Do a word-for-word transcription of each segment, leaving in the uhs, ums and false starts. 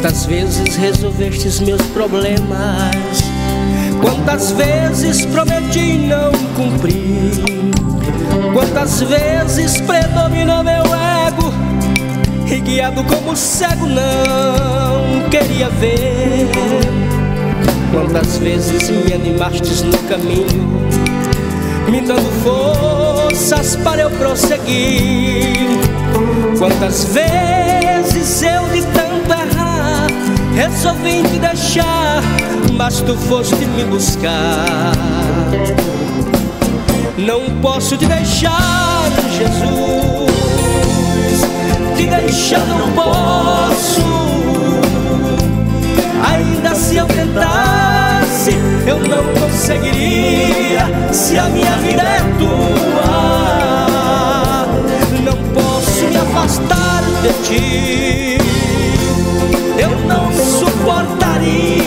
Quantas vezes resolvestes meus problemas, quantas vezes prometi e não cumpri, quantas vezes predominou meu ego e guiado como cego não queria ver. Quantas vezes me animastes no caminho, me dando forças para eu prosseguir. Quantas vezes eu de tanto errar resolvi te deixar, mas tu foste me buscar. Não posso te deixar, Jesus, te deixar não posso. Ainda se eu tentasse, eu não conseguiria, se a minha vida é tua. Não posso me afastar de ti, eu não suportaria.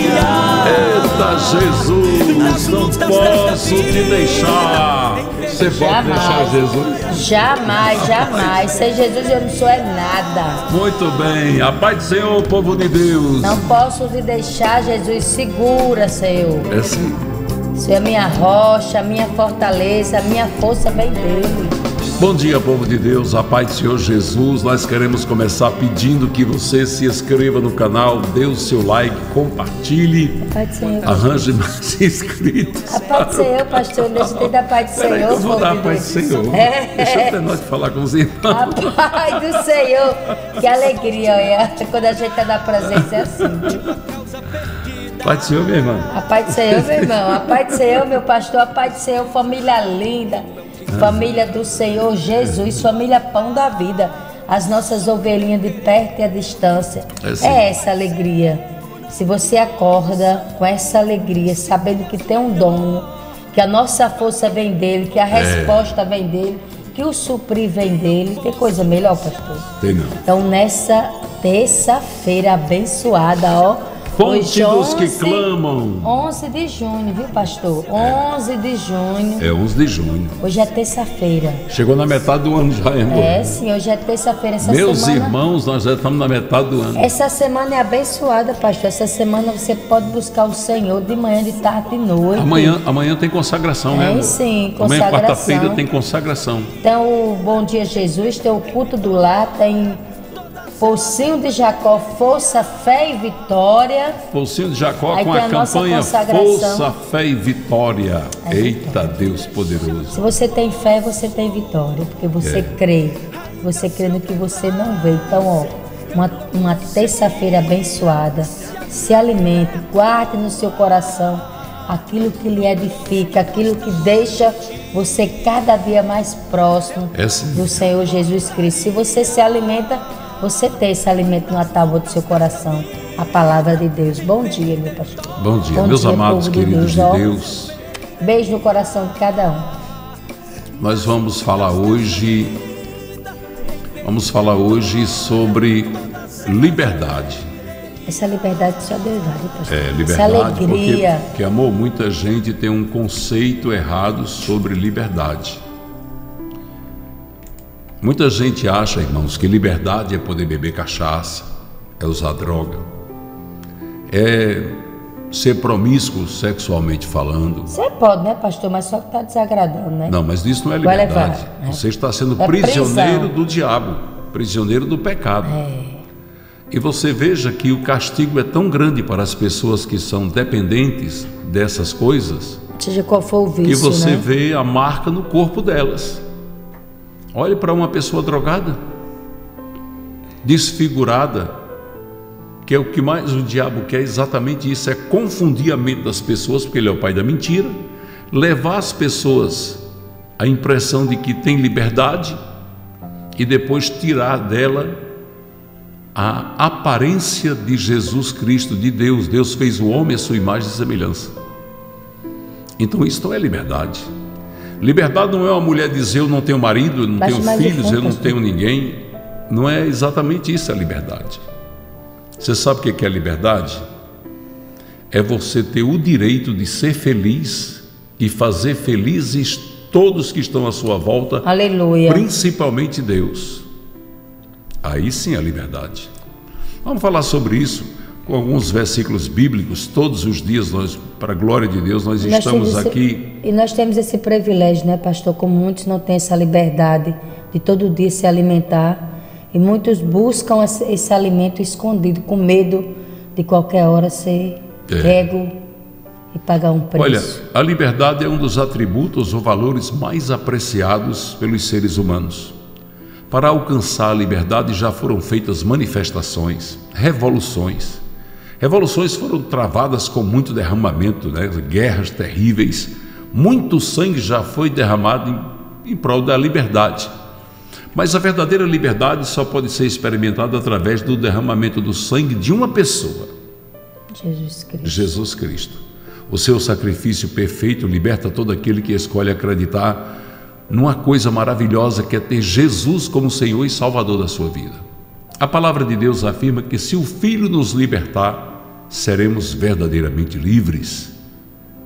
Eita Jesus, nas lutas não posso vida, te deixar. Você pode deixar Jesus? Jamais, jamais. Sem Jesus eu não sou é nada. Muito bem. A paz do Senhor, povo de Deus. Não posso te deixar, Jesus. Segura, Senhor. É assim. Senhor, minha rocha, minha fortaleza, minha força vem dele. Bom dia, povo de Deus, a paz do Senhor Jesus. Nós queremos começar pedindo que você se inscreva no canal, dê o seu like, compartilhe, a paz do Senhor, arranje mais inscritos. A paz do Senhor, pastor, deixa eu ter da paz do Senhor. Aí, eu vou dar a paz do Senhor. É. Deixa eu ter nós de falar com os irmãos. A paz do Senhor, que alegria, olha. Quando a gente está na presença é assim. A paz do Senhor, meu irmão. A paz do Senhor, meu irmão. A paz do Senhor, meu pastor. A paz do Senhor, família linda. Família do Senhor Jesus. Família Pão da Vida. As nossas ovelhinhas de perto e à distância. É, é essa alegria. Se você acorda com essa alegria, sabendo que tem um dono, que a nossa força vem dele, que a resposta é. vem dele, que o suprir vem dele, tem coisa melhor, pastor? Tem não. Então, nessa terça-feira abençoada, ó. Fonte dos que clamam. onze de junho, viu, pastor? É. onze de junho. É onze de junho. Hoje é terça-feira. Chegou na metade do ano já, irmão. É, sim, hoje é terça-feira. Essa Meus semana... irmãos, nós já estamos na metade do ano. Essa semana é abençoada, pastor. Essa semana você pode buscar o Senhor de manhã, de tarde, de noite. Amanhã, amanhã tem consagração, né? É, sim, consagração. Amanhã, quarta-feira, tem consagração. Tem o Bom Dia Jesus, tem o culto do lar, tem... Pocinho de Jacó, força, fé e vitória. Pocinho de Jacó aí com a, a campanha força, fé e vitória. É Eita, vitória. Deus poderoso. Se você tem fé, você tem vitória, porque você é. crê. Você crê no que você não vê. Então, ó, uma, uma terça-feira abençoada. Se alimente, guarde no seu coração aquilo que lhe edifica, aquilo que deixa você cada dia mais próximo é do Senhor Jesus Cristo. Se você se alimenta, você tem esse alimento no atábulo do seu coração, a palavra de Deus. Bom dia, meu pastor. Bom dia, Bom meus dia, amados, queridos de Deus. De Deus. Beijo no coração de cada um. Nós vamos falar hoje, vamos falar hoje sobre liberdade. Essa liberdade que só Deus dá, pastor. É, liberdade, essa alegria. Porque, porque, amor, muita gente tem um conceito errado sobre liberdade. Muita gente acha, irmãos, que liberdade é poder beber cachaça, é usar droga, é ser promíscuo sexualmente falando. Você pode, né, pastor? Mas só que está desagradando, né? Não, mas isso não é liberdade. Você está sendo é prisioneiro do diabo, prisioneiro do pecado. É. E você veja que o castigo é tão grande para as pessoas que são dependentes dessas coisas, seja qual for o vício, que você, né, vê a marca no corpo delas. Olhe para uma pessoa drogada, desfigurada, que é o que mais o diabo quer, exatamente isso, é confundir a mente das pessoas, porque ele é o pai da mentira, levar as pessoas a impressão de que tem liberdade e depois tirar dela a aparência de Jesus Cristo, de Deus. Deus fez o homem à sua imagem e semelhança. Então isso não é liberdade. Liberdade não é uma mulher dizer eu não tenho marido, eu não tenho filhos, eu não tenho ninguém. Não é exatamente isso a liberdade. Você sabe o que é liberdade? É você ter o direito de ser feliz e fazer felizes todos que estão à sua volta. Aleluia. Principalmente Deus. Aí sim é liberdade. Vamos falar sobre isso. com alguns versículos bíblicos. Todos os dias, nós, para a glória de Deus, nós, nós estamos aqui. Esse, e nós temos esse privilégio, né, pastor? Como muitos não têm essa liberdade de todo dia se alimentar, e muitos buscam esse, esse alimento escondido, com medo de qualquer hora ser pego e pagar um preço. Olha, a liberdade é um dos atributos ou valores mais apreciados pelos seres humanos. Para alcançar a liberdade já foram feitas manifestações, revoluções. Revoluções foram travadas com muito derramamento, né? Guerras terríveis. Muito sangue já foi derramado em, em prol da liberdade. Mas a verdadeira liberdade só pode ser experimentada através do derramamento do sangue de uma pessoa. Jesus Cristo. Jesus Cristo. O seu sacrifício perfeito liberta todo aquele que escolhe acreditar numa coisa maravilhosa que é ter Jesus como Senhor e Salvador da sua vida. A palavra de Deus afirma que se o Filho nos libertar, seremos verdadeiramente livres.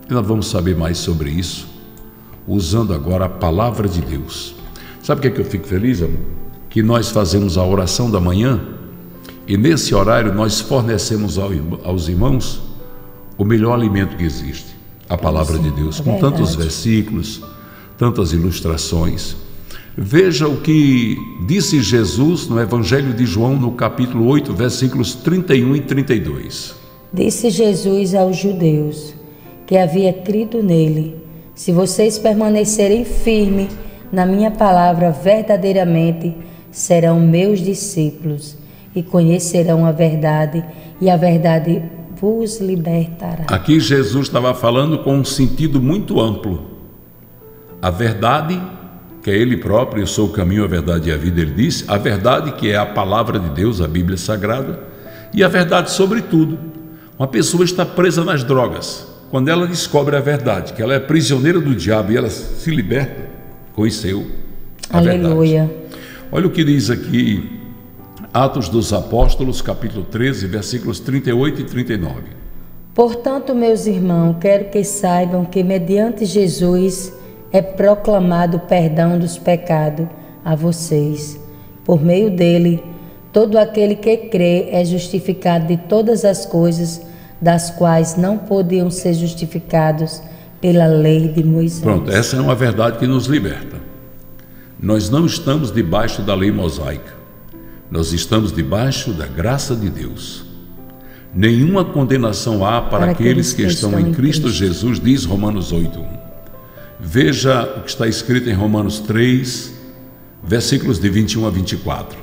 E nós vamos saber mais sobre isso, usando agora a palavra de Deus. Sabe o que é que eu fico feliz, amor? Que nós fazemos a oração da manhã e nesse horário nós fornecemos aos irmãos o melhor alimento que existe, a palavra de Deus, com tantos versículos, tantas ilustrações. Veja o que disse Jesus no Evangelho de João, no capítulo oito, versículos trinta e um e trinta e dois. Disse Jesus aos judeus que havia crido nele: se vocês permanecerem firmes na minha palavra, verdadeiramente serão meus discípulos e conhecerão a verdade, e a verdade vos libertará. Aqui Jesus estava falando com um sentido muito amplo. A verdade que é Ele próprio, eu sou o caminho, a verdade e a vida, Ele disse, a verdade que é a palavra de Deus, a Bíblia Sagrada, e a verdade sobre tudo. Uma pessoa está presa nas drogas, quando ela descobre a verdade, que ela é prisioneira do diabo e ela se liberta, conheceu a Aleluia. Verdade. Olha o que diz aqui, Atos dos Apóstolos, capítulo treze, versículos trinta e oito e trinta e nove. Portanto, meus irmãos, quero que saibam que mediante Jesus é proclamado o perdão dos pecados a vocês. Por meio dele, todo aquele que crê é justificado de todas as coisas das quais não podiam ser justificados pela lei de Moisés. Pronto, essa é uma verdade que nos liberta. Nós não estamos debaixo da lei mosaica. Nós estamos debaixo da graça de Deus. Nenhuma condenação há para, para aqueles que, que estão, estão em Cristo, Cristo Jesus, diz Romanos oito, um. Veja o que está escrito em Romanos três, versículos de vinte e um a vinte e quatro.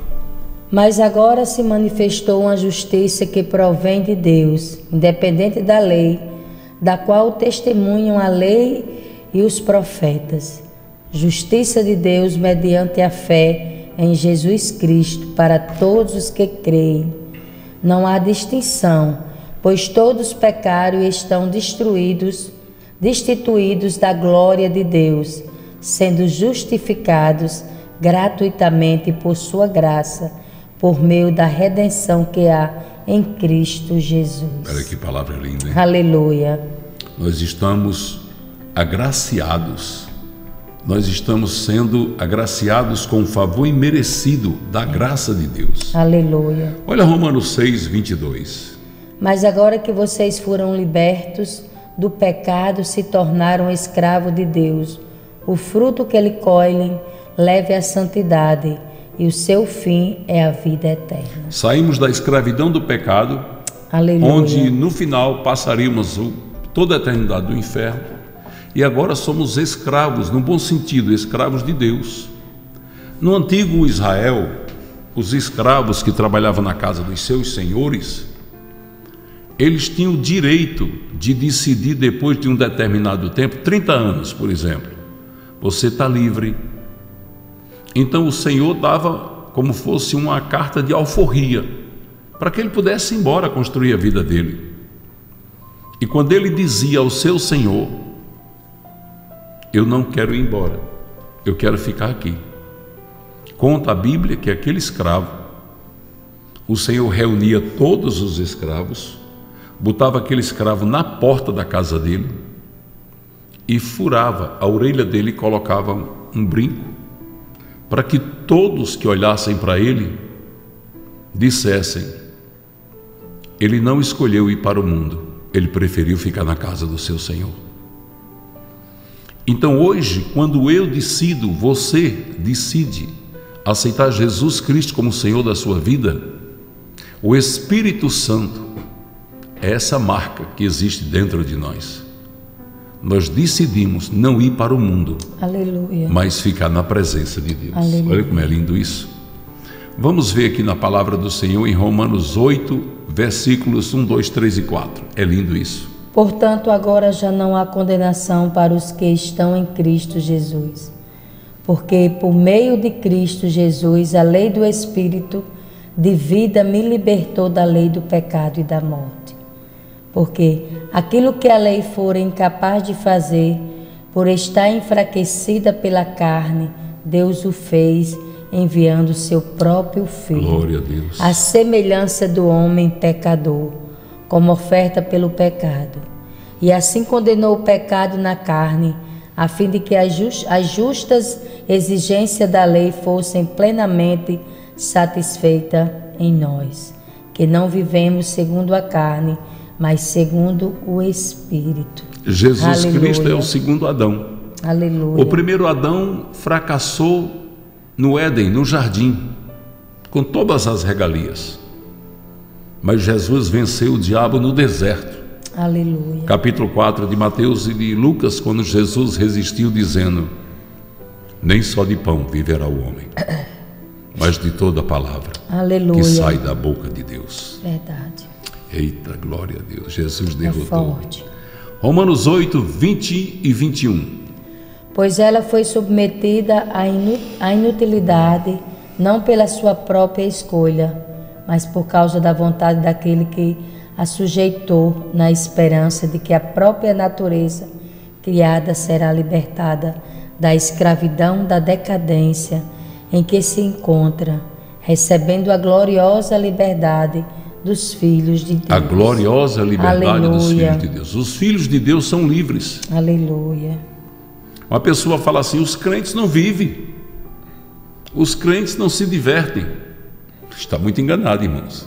Mas agora se manifestou uma justiça que provém de Deus, independente da lei, da qual testemunham a lei e os profetas. Justiça de Deus mediante a fé em Jesus Cristo para todos os que creem. Não há distinção, pois todos pecaram e estão destruídos, destituídos da glória de Deus, sendo justificados gratuitamente por sua graça, por meio da redenção que há em Cristo Jesus. Olha que palavra linda, hein? Aleluia. Nós estamos agraciados. Nós estamos sendo agraciados com o favor imerecido da graça de Deus. Aleluia. Olha Romanos seis, vinte e dois. Mas agora que vocês foram libertos do pecado, se tornaram escravo de Deus, o fruto que ele colhe leve à santidade, e o seu fim é a vida eterna. Saímos da escravidão do pecado, Aleluia. Onde no final passaríamos toda a eternidade do inferno, e agora somos escravos, no bom sentido, escravos de Deus. No antigo Israel, os escravos que trabalhavam na casa dos seus senhores, eles tinham o direito de decidir depois de um determinado tempo, trinta anos, por exemplo, você está livre. Então o Senhor dava como fosse uma carta de alforria, para que ele pudesse ir embora construir a vida dele. E quando ele dizia ao seu Senhor, eu não quero ir embora, eu quero ficar aqui. Conta a Bíblia que aquele escravo, o Senhor reunia todos os escravos, botava aquele escravo na porta da casa dele e furava a orelha dele e colocava um brinco para que todos que olhassem para ele dissessem: Ele não escolheu ir para o mundo, ele preferiu ficar na casa do seu Senhor. Então hoje, quando eu decido, você decide aceitar Jesus Cristo como Senhor da sua vida, o Espírito Santo é essa marca que existe dentro de nós. Nós decidimos não ir para o mundo, aleluia, mas ficar na presença de Deus. Aleluia. Olha como é lindo isso. Vamos ver aqui na palavra do Senhor em Romanos oito, versículos um, dois, três e quatro. É lindo isso. Portanto, agora já não há condenação para os que estão em Cristo Jesus, porque por meio de Cristo Jesus, a lei do Espírito de vida me libertou da lei do pecado e da morte. Porque aquilo que a lei fora incapaz de fazer, por estar enfraquecida pela carne, Deus o fez, enviando o seu próprio Filho. Glória a Deus. À semelhança do homem pecador, como oferta pelo pecado. E assim condenou o pecado na carne, a fim de que as justas exigências da lei fossem plenamente satisfeitas em nós, que não vivemos segundo a carne, mas segundo o Espírito. Jesus, aleluia, Cristo é o segundo Adão. Aleluia. O primeiro Adão fracassou no Éden, no jardim, com todas as regalias. Mas Jesus venceu o diabo no deserto. Aleluia. Capítulo quatro de Mateus e de Lucas, quando Jesus resistiu dizendo: nem só de pão viverá o homem, mas de toda a palavra, aleluia, que sai da boca de Deus. Verdade. Eita, glória a Deus, Jesus derrotou. É Romanos oito, vinte e vinte e um. Pois ela foi submetida à inutilidade, não pela sua própria escolha, mas por causa da vontade daquele que a sujeitou, na esperança de que a própria natureza criada será libertada da escravidão, da decadência em que se encontra, recebendo a gloriosa liberdade dos filhos de Deus. A gloriosa liberdade, aleluia, dos filhos de Deus. Os filhos de Deus são livres. Aleluia. Uma pessoa fala assim: os crentes não vivem, os crentes não se divertem. Está muito enganado, irmãos.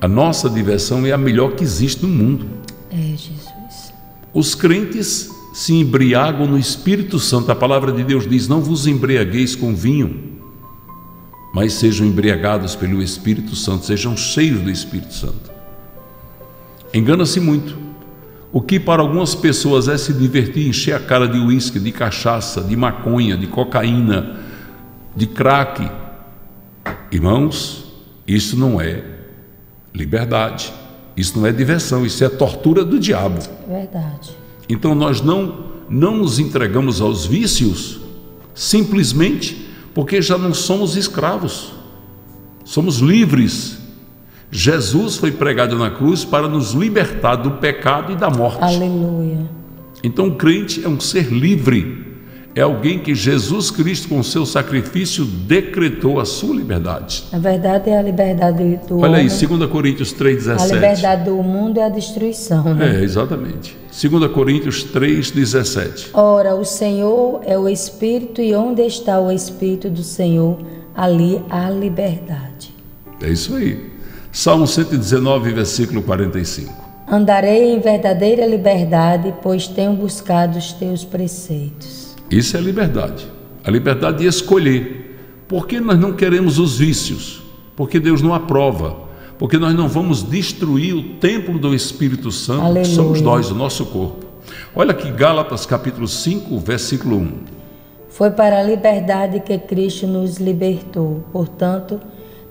A nossa diversão é a melhor que existe no mundo. É, Jesus. Os crentes se embriagam no Espírito Santo. A palavra de Deus diz: não vos embriagueis com vinho, mas sejam embriagados pelo Espírito Santo, sejam cheios do Espírito Santo. Engana-se muito. O que para algumas pessoas é se divertir, encher a cara de uísque, de cachaça, de maconha, de cocaína, de crack. Irmãos, isso não é liberdade, isso não é diversão, isso é tortura do diabo. Verdade. Então nós não, não nos entregamos aos vícios simplesmente porque já não somos escravos, somos livres. Jesus foi pregado na cruz para nos libertar do pecado e da morte. Aleluia. Então o crente é um ser livre, é alguém que Jesus Cristo com seu sacrifício decretou a sua liberdade. A verdade é a liberdade do homem. Olha aí, dois Coríntios três, dezessete. A liberdade do mundo é a destruição, né? É, exatamente. dois Coríntios três, dezessete. Ora, o Senhor é o Espírito, e onde está o Espírito do Senhor, ali há liberdade. É isso aí. Salmo cento e dezenove, versículo quarenta e cinco. Andarei em verdadeira liberdade, pois tenho buscado os teus preceitos. Isso é liberdade. A liberdade de escolher. Por que nós não queremos os vícios? Porque Deus não aprova. Porque nós não vamos destruir o templo do Espírito Santo, aleluia, que somos nós, o nosso corpo. Olha aqui, Gálatas capítulo cinco, versículo um. Foi para a liberdade que Cristo nos libertou. Portanto,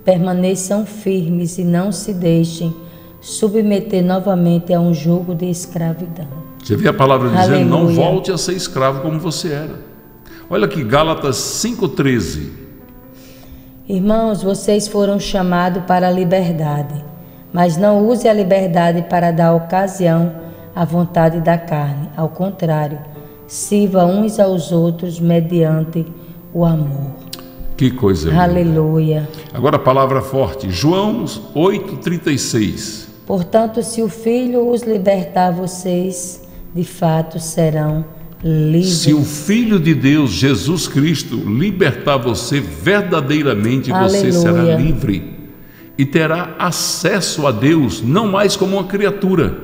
permaneçam firmes e não se deixem submeter novamente a um jugo de escravidão. Você vê a palavra dizendo: não volte a ser escravo como você era. Olha aqui, Gálatas cinco, treze. Irmãos, vocês foram chamados para a liberdade, mas não use a liberdade para dar ocasião à vontade da carne. Ao contrário, sirva uns aos outros mediante o amor. Que coisa linda. Aleluia. Agora a palavra forte, João oito, trinta e seis. Portanto, se o Filho os libertar, vocês de fato serão livres. Se o Filho de Deus, Jesus Cristo, libertar você verdadeiramente, aleluia, você será livre. e terá acesso a Deus, não mais como uma criatura,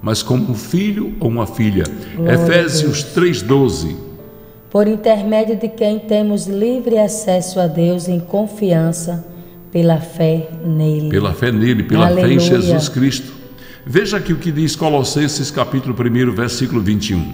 mas como um filho ou uma filha. Glória. Efésios três, doze. Por intermédio de quem temos livre acesso a Deus em confiança, pela fé nele. Pela fé nele, pela Aleluia. Fé em Jesus Cristo. Veja aqui o que diz Colossenses capítulo um, versículo vinte e um.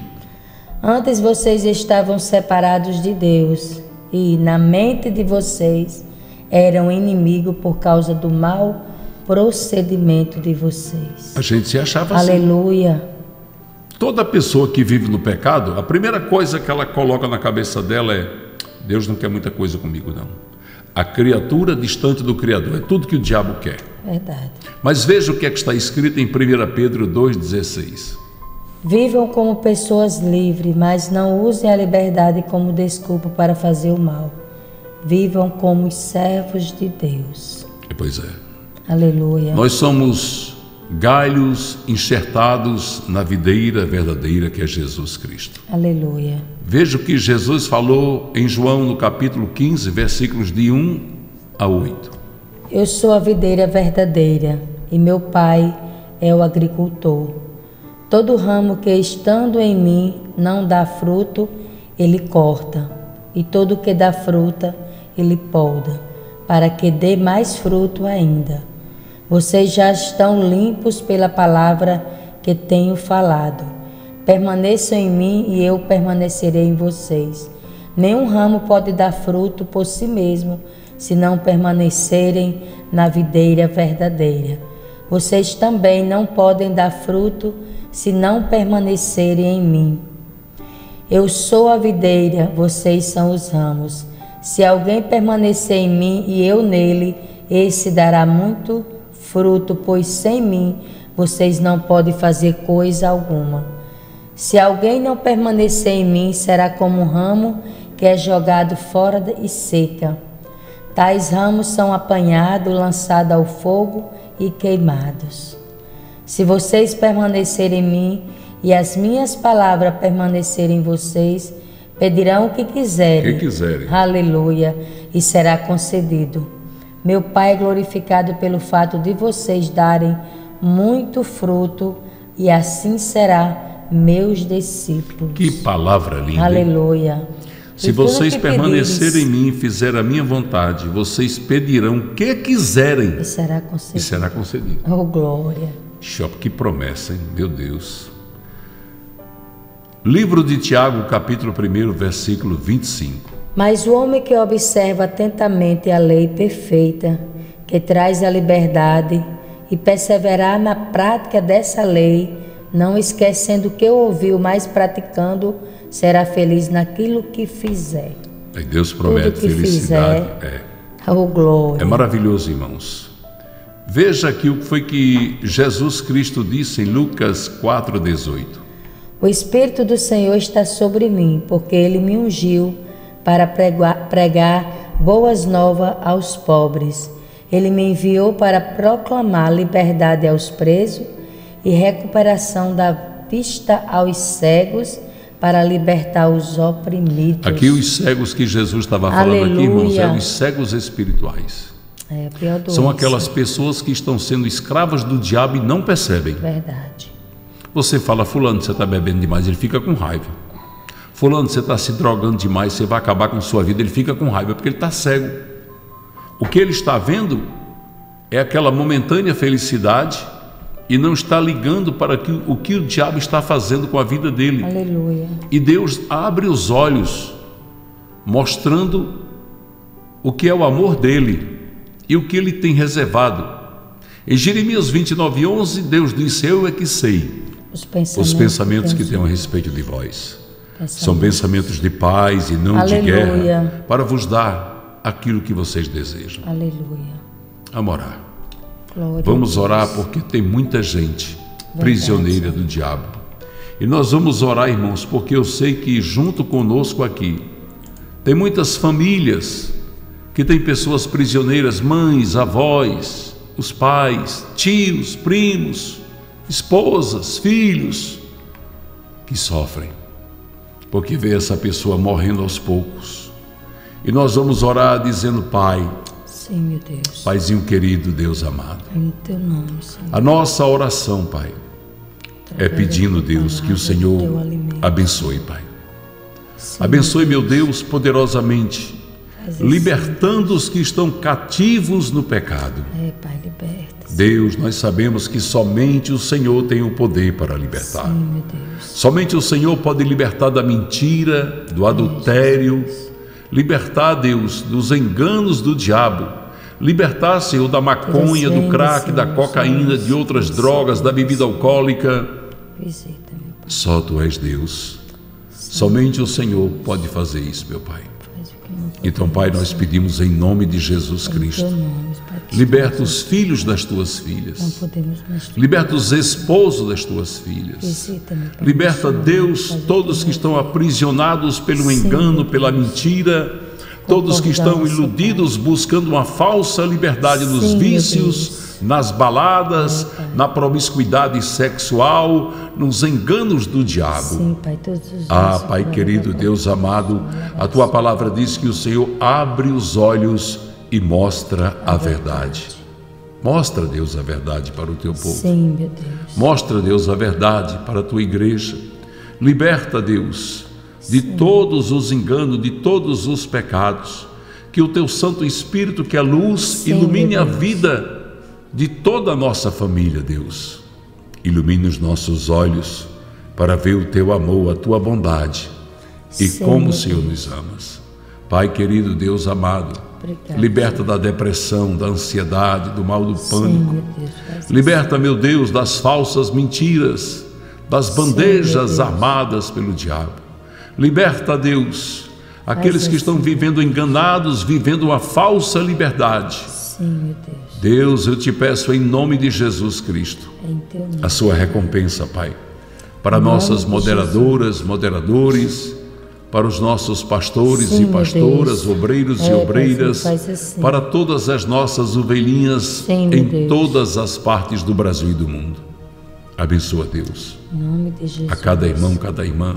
Antes vocês estavam separados de Deus e na mente de vocês eram inimigos por causa do mal procedimento de vocês. A gente se achava assim. Aleluia. Toda pessoa que vive no pecado, a primeira coisa que ela coloca na cabeça dela é: Deus não quer muita coisa comigo, não. A criatura distante do Criador, é tudo que o diabo quer. Verdade. Mas veja o que é que está escrito em primeira Pedro dois, dezesseis. Vivam como pessoas livres, mas não usem a liberdade como desculpa para fazer o mal. Vivam como servos de Deus. Pois é. Aleluia. Nós somos galhos enxertados na videira verdadeira que é Jesus Cristo. Aleluia. Veja o que Jesus falou em João no capítulo quinze, versículos de um a oito. Eu sou a videira verdadeira e meu Pai é o agricultor. Todo ramo que estando em mim não dá fruto, ele corta, e todo que dá fruta, ele poda, para que dê mais fruto ainda. Vocês já estão limpos pela palavra que tenho falado. Permaneçam em mim e eu permanecerei em vocês. Nenhum ramo pode dar fruto por si mesmo, se não permanecerem na videira verdadeira. Vocês também não podem dar fruto, se não permanecerem em mim. Eu sou a videira, vocês são os ramos. Se alguém permanecer em mim e eu nele, esse dará muito fruto, pois sem mim vocês não podem fazer coisa alguma. Se alguém não permanecer em mim, será como um ramo que é jogado fora e seca. Tais ramos são apanhados, lançados ao fogo e queimados. Se vocês permanecerem em mim e as minhas palavras permanecerem em vocês, pedirão o que quiserem. Que quiserem. Aleluia. E será concedido. Meu Pai é glorificado pelo fato de vocês darem muito fruto, e assim será meus discípulos. Que palavra linda. Aleluia. Se vocês permanecerem em mim e fizerem a minha vontade, vocês pedirão o que quiserem. E será concedido. E será concedido. Oh, glória. Que promessa, hein? Meu Deus. Livro de Tiago, capítulo um, versículo vinte e cinco. Mas o homem que observa atentamente a lei perfeita, que traz a liberdade, e perseverar na prática dessa lei, não esquecendo o que ouviu, mas praticando, será feliz naquilo que fizer. E Deus promete felicidade. Fizer, é. Oh, glória. É maravilhoso, irmãos. Veja aqui o que foi que Jesus Cristo disse em Lucas quatro, dezoito. O Espírito do Senhor está sobre mim, porque Ele me ungiu para pregar, pregar boas novas aos pobres. Ele me enviou para proclamar liberdade aos presos e recuperação da vista aos cegos, para libertar os oprimidos. Aqui os cegos que Jesus estava falando. Aleluia. Aqui, irmãos, é os cegos espirituais. É, pior do São isso. Aquelas pessoas que estão sendo escravas do diabo e não percebem. Verdade. Você fala: fulano, você está bebendo demais, ele fica com raiva. Fulano, você está se drogando demais, você vai acabar com sua vida, ele fica com raiva, porque ele está cego. O que ele está vendo é aquela momentânea felicidade e não está ligando para que, o que o diabo está fazendo com a vida dele. Aleluia. E Deus abre os olhos, mostrando o que é o amor dele e o que ele tem reservado. Em Jeremias vinte e nove, onze, Deus disse: eu é que sei os pensamentos, os pensamentos que tenho a respeito de vós. Pensamentos. São pensamentos de paz e não Aleluia. De guerra, para vos dar aquilo que vocês desejam. Aleluia. Vamos orar. Glória. Vamos orar, porque tem muita gente Verdade. Prisioneira do diabo. E nós vamos orar, irmãos, porque eu sei que junto conosco aqui tem muitas famílias que tem pessoas prisioneiras, mães, avós, os pais, tios, primos, esposas, filhos que sofrem, porque vê essa pessoa morrendo aos poucos. E nós vamos orar dizendo: Pai, Sim, meu Deus. Paizinho querido, Deus amado, em teu nome, Senhor. A nossa oração, Pai, é pedindo, Deus, que o Senhor abençoe, Pai. Abençoe, meu Deus, poderosamente, libertando os que estão cativos no pecado. É, Pai, liberta. Deus, nós sabemos que somente o Senhor tem o poder para libertar. Sim, meu Deus. Somente o Senhor pode libertar da mentira, do adultério, libertar, Deus, dos enganos do diabo, libertar, Senhor, da maconha, do crack, da cocaína, de outras drogas, da bebida alcoólica. Só Tu és Deus. Somente o Senhor pode fazer isso, meu Pai. Então, Pai, nós pedimos em nome de Jesus Cristo, liberta os filhos das Tuas filhas, liberta os esposos das Tuas filhas, liberta, Deus, todos que estão aprisionados pelo engano, pela mentira, todos que estão iludidos buscando uma falsa liberdade nos vícios, nas baladas, na promiscuidade sexual, nos enganos do diabo. Ah, Pai querido, Deus amado, a Tua palavra diz que o Senhor abre os olhos e mostra a verdade. Mostra, Deus, a verdade para o Teu povo. Mostra, Deus, a verdade para a Tua igreja. Liberta, Deus, de todos os enganos, de todos os pecados. Que o Teu Santo Espírito, que a luz, ilumine a vida de toda a nossa família, Deus. Ilumine os nossos olhos para ver o Teu amor, a Tua bondade e como o Senhor nos amas. Pai querido, Deus amado, liberta da depressão, da ansiedade, do mal do pânico. Liberta, meu Deus, das falsas mentiras, das bandejas armadas pelo diabo. Liberta, Deus, aqueles que estão vivendo enganados, vivendo uma falsa liberdade. Sim, meu Deus. Deus, eu Te peço em nome de Jesus Cristo a Sua recompensa, Pai, para nossas moderadoras, moderadores, para os nossos pastores e pastoras, obreiros e obreiras, para todas as nossas ovelhinhas em todas as partes do Brasil e do mundo. Abençoa, Deus, a cada irmão, cada irmã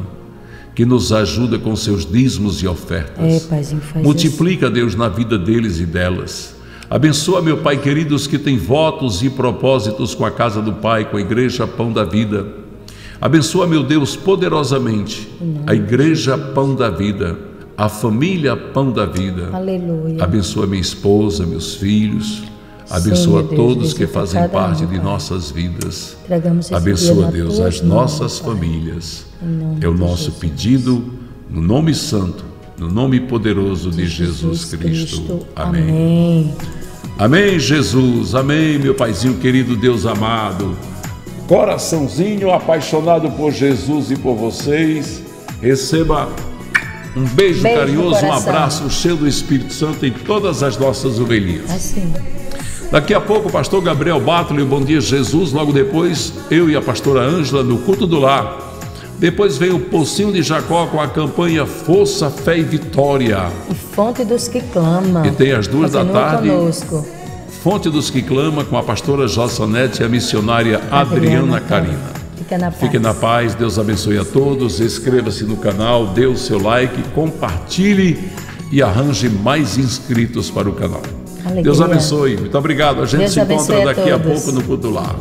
que nos ajuda com seus dízimos e ofertas. É, Paizinho, faz multiplica, isso. Deus, na vida deles e delas. Abençoa, meu Pai querido, os que têm votos e propósitos com a casa do Pai, com a igreja Pão da Vida. Abençoa, meu Deus, poderosamente a igreja Pão da Vida, a família Pão da Vida. Aleluia. Abençoa minha esposa, meus filhos. Abençoa Sim, Deus, todos que fazem parte um, de nossas vidas. Abençoa, Deus, as nossas nome, famílias. É o nosso Jesus. Pedido, no nome santo, no nome poderoso de, de Jesus, Jesus Cristo. Cristo. Amém. Amém. Amém, Jesus. Amém, meu Paizinho querido, Deus amado. Coraçãozinho apaixonado por Jesus e por vocês. Receba um beijo, beijo carinhoso, um abraço cheio do Espírito Santo em todas as nossas ovelhinhas. Assim. Daqui a pouco, o pastor Gabriel Batoli, Bom Dia Jesus. Logo depois, eu e a pastora Ângela no culto do lar. Depois vem o Pocinho de Jacó com a campanha Força, Fé e Vitória. E Fonte dos que Clamam. E tem às duas da tarde, conosco. Fonte dos que Clama, com a pastora Jossanete e a missionária Adriana Carina. Fica na paz. Fique na paz, Deus abençoe a todos. Inscreva-se no canal, dê o seu like, compartilhe e arranje mais inscritos para o canal. Alegria. Deus abençoe, muito obrigado. A gente Deus se encontra daqui a, a pouco no culto do lar.